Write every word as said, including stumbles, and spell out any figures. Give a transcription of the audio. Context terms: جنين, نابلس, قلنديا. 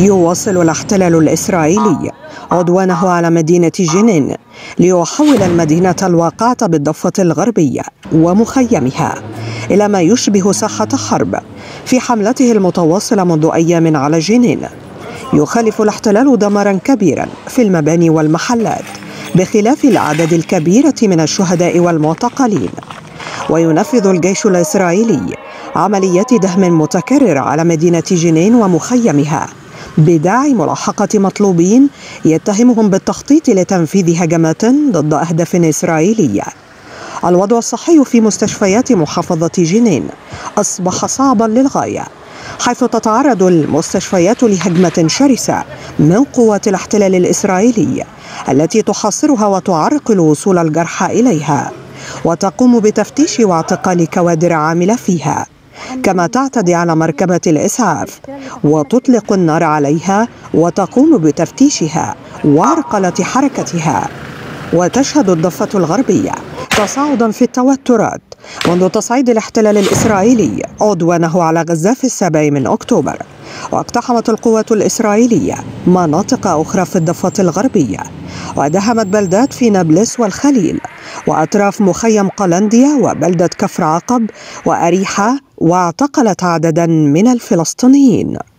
يواصل الاحتلال الإسرائيلي عدوانه على مدينة جنين ليحول المدينة الواقعة بالضفة الغربية ومخيمها إلى ما يشبه ساحة حرب في حملته المتواصلة منذ أيام على جنين. يخالف الاحتلال دمرا كبيرا في المباني والمحلات بخلاف الأعداد الكبيرة من الشهداء والمعتقلين، وينفذ الجيش الإسرائيلي عمليات دهم متكررة على مدينة جنين ومخيمها بداعي ملاحقة مطلوبين يتهمهم بالتخطيط لتنفيذ هجمات ضد أهداف إسرائيلية. الوضع الصحي في مستشفيات محافظة جنين أصبح صعبا للغاية، حيث تتعرض المستشفيات لهجمة شرسة من قوات الاحتلال الإسرائيلي التي تحاصرها وتعرقل وصول الجرحى إليها، وتقوم بتفتيش واعتقال كوادر عاملة فيها، كما تعتدي على مركبة الإسعاف وتطلق النار عليها وتقوم بتفتيشها وعرقلة حركتها. وتشهد الضفة الغربية تصاعدا في التوترات منذ تصعيد الاحتلال الإسرائيلي عدوانه على غزة في السابع من أكتوبر، واقتحمت القوات الإسرائيلية مناطق أخرى في الضفة الغربية، ودهمت بلدات في نابلس والخليل وأطراف مخيم قلنديا وبلدة كفر عقب وأريحة، واعتقلت عددا من الفلسطينيين.